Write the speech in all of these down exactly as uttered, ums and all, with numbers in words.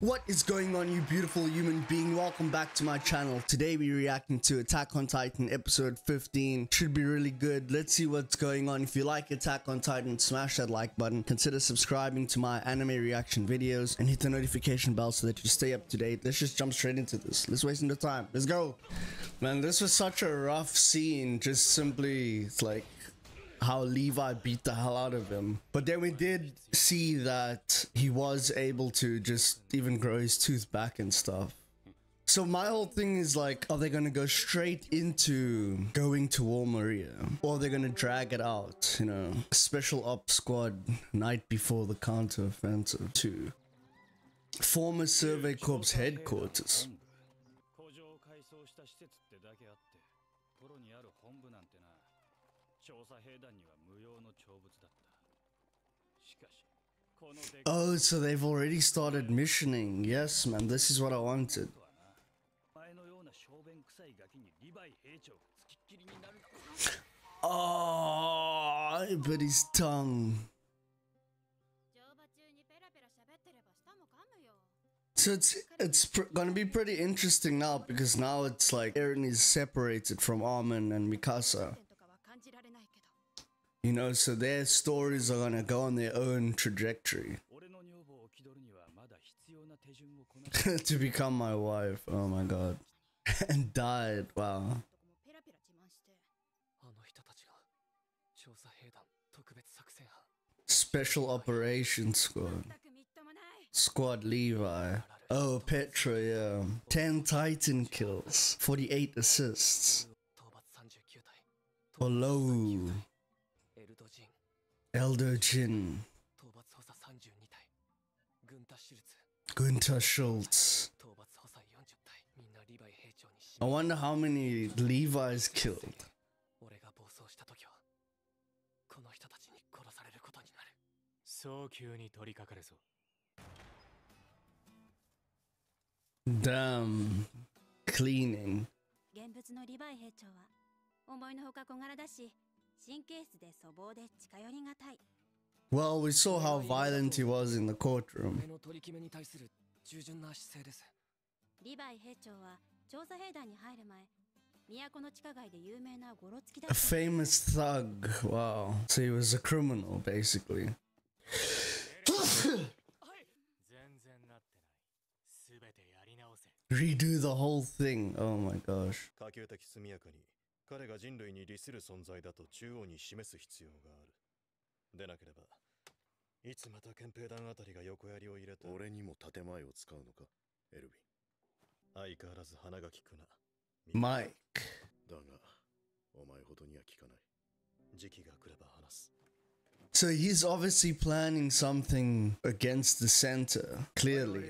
What is going on, you beautiful human being? Welcome back to my channel. Today we're reacting to Attack on Titan episode fifteen. Should be really good. Let's see what's going on. If you like Attack on Titan, smash that like button. Consider subscribing to my anime reaction videos and hit the notification bell so that you stay up to date. Let's just jump straight into this. Let's waste no time. Let's go. Man, this was such a rough scene. Just simply, it's like how Levi beat the hell out of him. But then we did see that he was able to just even grow his tooth back and stuff. So my whole thing is like, are they gonna go straight into going to War Maria? Or are they gonna drag it out, you know? Special Ops Squad, night before the counter-offensive to former Survey Corps headquarters. Oh, so they've already started missioning. Yes, man, this is what I wanted. Oh, but his tongue. So it's it's gonna be pretty interesting now, because now it's like Eren is separated from Armin and Mikasa. You know, so their stories are gonna go on their own trajectory. To become my wife, oh my god. And died, wow. Special Operations Squad. Squad Levi. Oh, Petra, yeah. ten Titan kills, forty-eight assists. Below. Elder Jin. Gunther Schultz. I wonder how many Levi's killed. Damn. Cleaning. Well, we saw how violent he was in the courtroom. A famous thug. Wow. So he was a criminal, basically. Redo the whole thing. Oh my gosh. Mike. So he's obviously planning something against the center, clearly.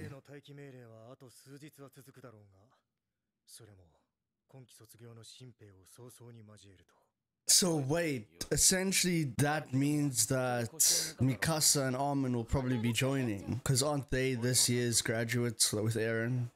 So wait, essentially that means that Mikasa and Armin will probably be joining, because aren't they this year's graduates with Eren?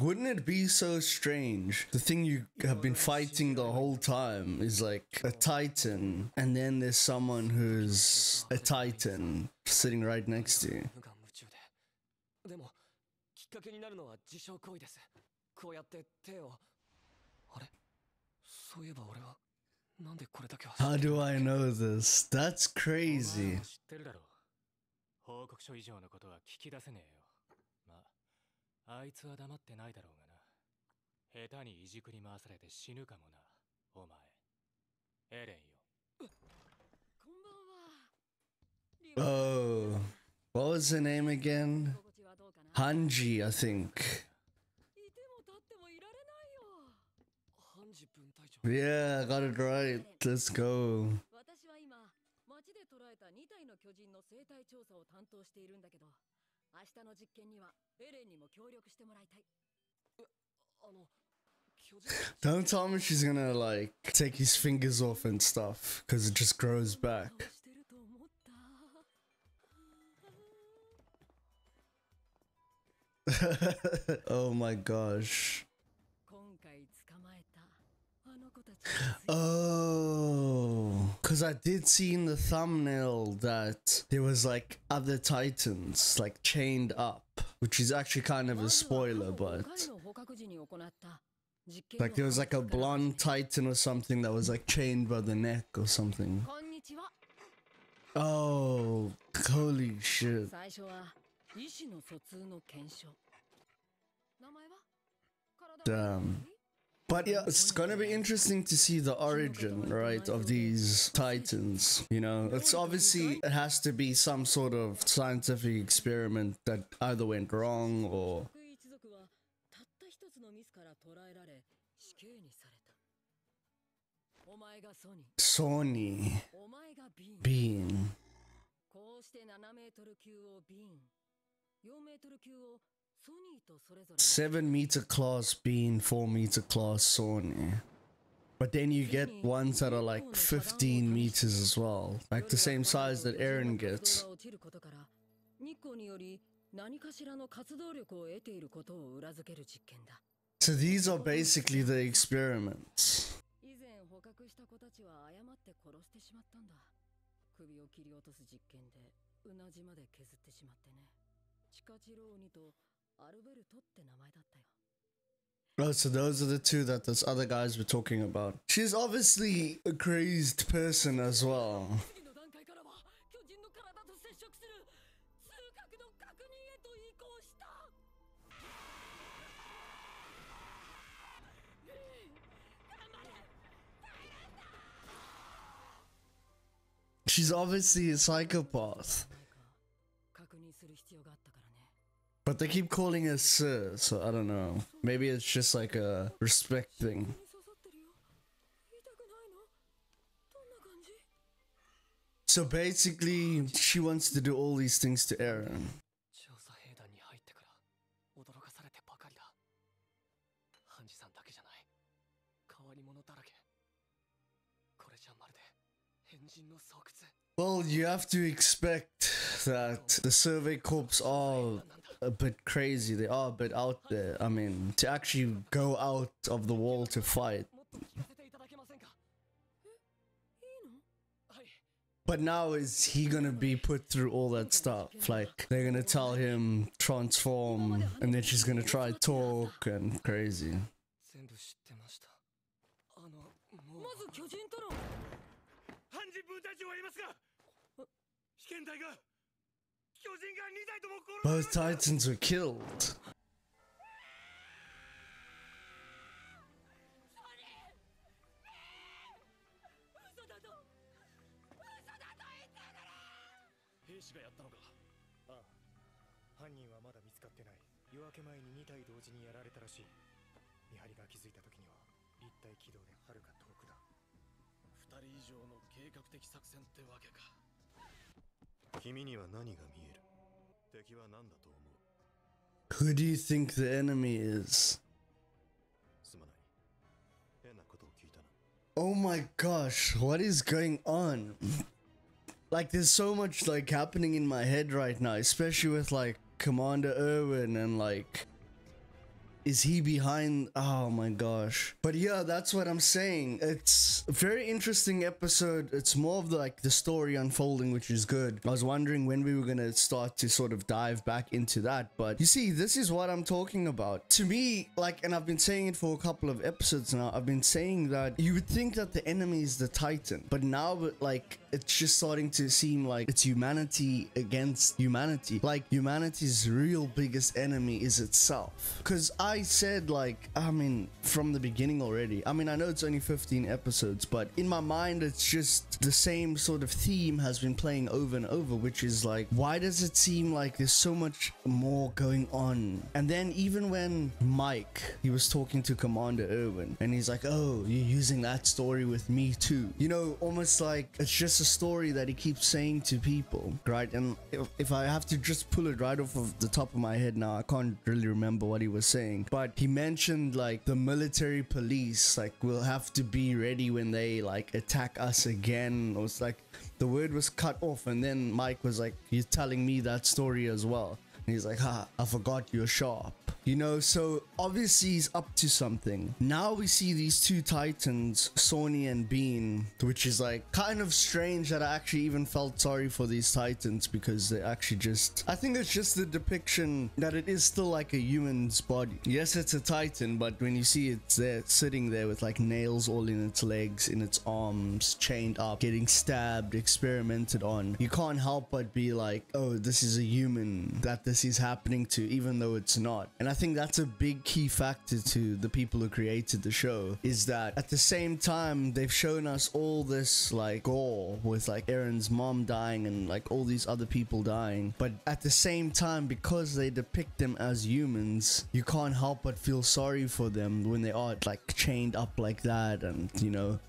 Wouldn't it be so strange? The thing you have been fighting the whole time is like a titan, and then there's someone who's a titan sitting right next to you. How do I know this? That's crazy. Oh, what was her name again? Hanji, I think. Yeah, I got it right. Let's go. Don't tell me she's gonna like take his fingers off and stuff, because it just grows back. Oh my gosh. Oh, because I did see in the thumbnail that there was like other titans like chained up, which is actually kind of a spoiler, but like there was like a blonde titan or something that was like chained by the neck or something. Oh, holy shit. Damn. But yeah, it's gonna be interesting to see the origin, right, of these titans, you know? It's obviously, it has to be some sort of scientific experiment that either went wrong or... Sawney. Bean. seven meter class Bean, four meter class Sawney. But then you get ones that are like fifteen meters as well. Like the same size that Eren gets. So these are basically the experiments. Oh, so those are the two that those other guys were talking about. She's obviously a crazed person as well. She's obviously a psychopath. But they keep calling her Sir, so I don't know. Maybe it's just like a respect thing. So basically, she wants to do all these things to Eren. Well, you have to expect that the survey corps are a bit crazy. They are a bit out there. I mean, to actually go out of the wall to fight. But now is he gonna be put through all that stuff? Like, they're gonna tell him, transform, and then she's gonna try talk and crazy. Both titans were killed. Who do you think the enemy is? Oh my gosh, what is going on? Like, there's so much like happening in my head right now, especially with like Commander Erwin and like, is he behind? Oh my gosh. But yeah, that's what I'm saying. It's a very interesting episode. It's more of the, like the story unfolding, which is good. I was wondering when we were going to start to sort of dive back into that. But you see, this is what I'm talking about. To me, like, and I've been saying it for a couple of episodes now. I've been saying that you would think that the enemy is the Titan. But now, like, it's just starting to seem like it's humanity against humanity. Like, humanity's real biggest enemy is itself. Because I... I said, like, I mean, from the beginning already, I mean, I know it's only fifteen episodes, but in my mind, it's just the same sort of theme has been playing over and over, which is like, why does it seem like there's so much more going on? And then even when Mike, he was talking to Commander Erwin, and he's like, oh, you're using that story with me too. You know, almost like it's just a story that he keeps saying to people, right? And if, if I have to just pull it right off of the top of my head now, I can't really remember what he was saying. But he mentioned like the military police, like, will have to be ready when they like attack us again. Or it's like the word was cut off, and then Mike was like, you're telling me that story as well. And he's like, ha, I forgot you're sharp. You know, so obviously he's up to something. Now we see these two titans, Sawney and Bean, which is like kind of strange that I actually even felt sorry for these titans, because they actually just, I think it's just the depiction that it is still like a human's body. Yes, it's a titan, but when you see it there, sitting there with like nails all in its legs, in its arms, chained up, getting stabbed, experimented on, you can't help but be like, oh, this is a human that this is happening to, even though it's not. And I I think that's a big key factor to the people who created the show, is that at the same time they've shown us all this like gore with like Eren's mom dying and like all these other people dying, but at the same time, because they depict them as humans, you can't help but feel sorry for them when they are like chained up like that, and you know,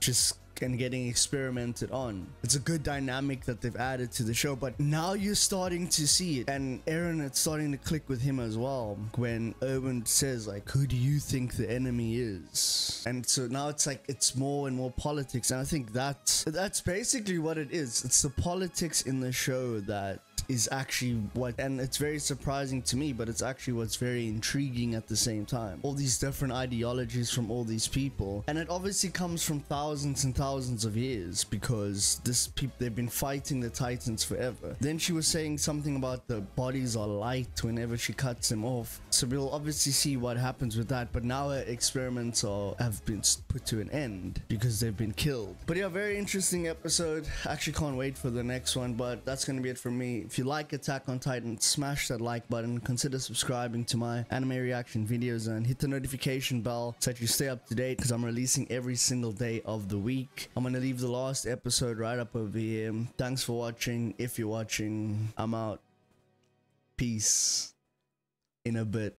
just and getting experimented on. It's a good dynamic that they've added to the show, but now you're starting to see it. And Eren, it's starting to click with him as well, when Erwin says like, who do you think the enemy is? And so now it's like, it's more and more politics. And I think that's, that's basically what it is. It's the politics in the show that is actually what, and it's very surprising to me, but it's actually what's very intriguing at the same time. All these different ideologies from all these people, and it obviously comes from thousands and thousands of years, because this people, they've been fighting the titans forever. Then she was saying something about the bodies are light whenever she cuts them off, so we'll obviously see what happens with that. But now her experiments are have been put to an end because they've been killed. But yeah, very interesting episode. Actually can't wait for the next one, but that's going to be it for me. If you like Attack on Titan, smash that like button, consider subscribing to my anime reaction videos, and hit the notification bell so that you stay up to date, because I'm releasing every single day of the week. I'm going to leave the last episode right up over here. Thanks for watching. If you're watching, I'm out. Peace. In a bit.